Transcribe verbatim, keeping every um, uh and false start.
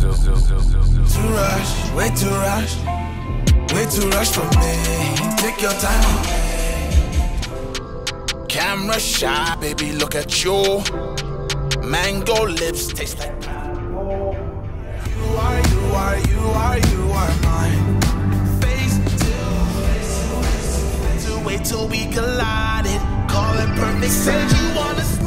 Too rush, way too rush, way too rush for me. Take your time. Camera shy, baby, look at you. Mango lips taste like pie. You are, you are, you are, you are mine. Face to face, to wait till we collided. Call it perfect, said you wanna stay.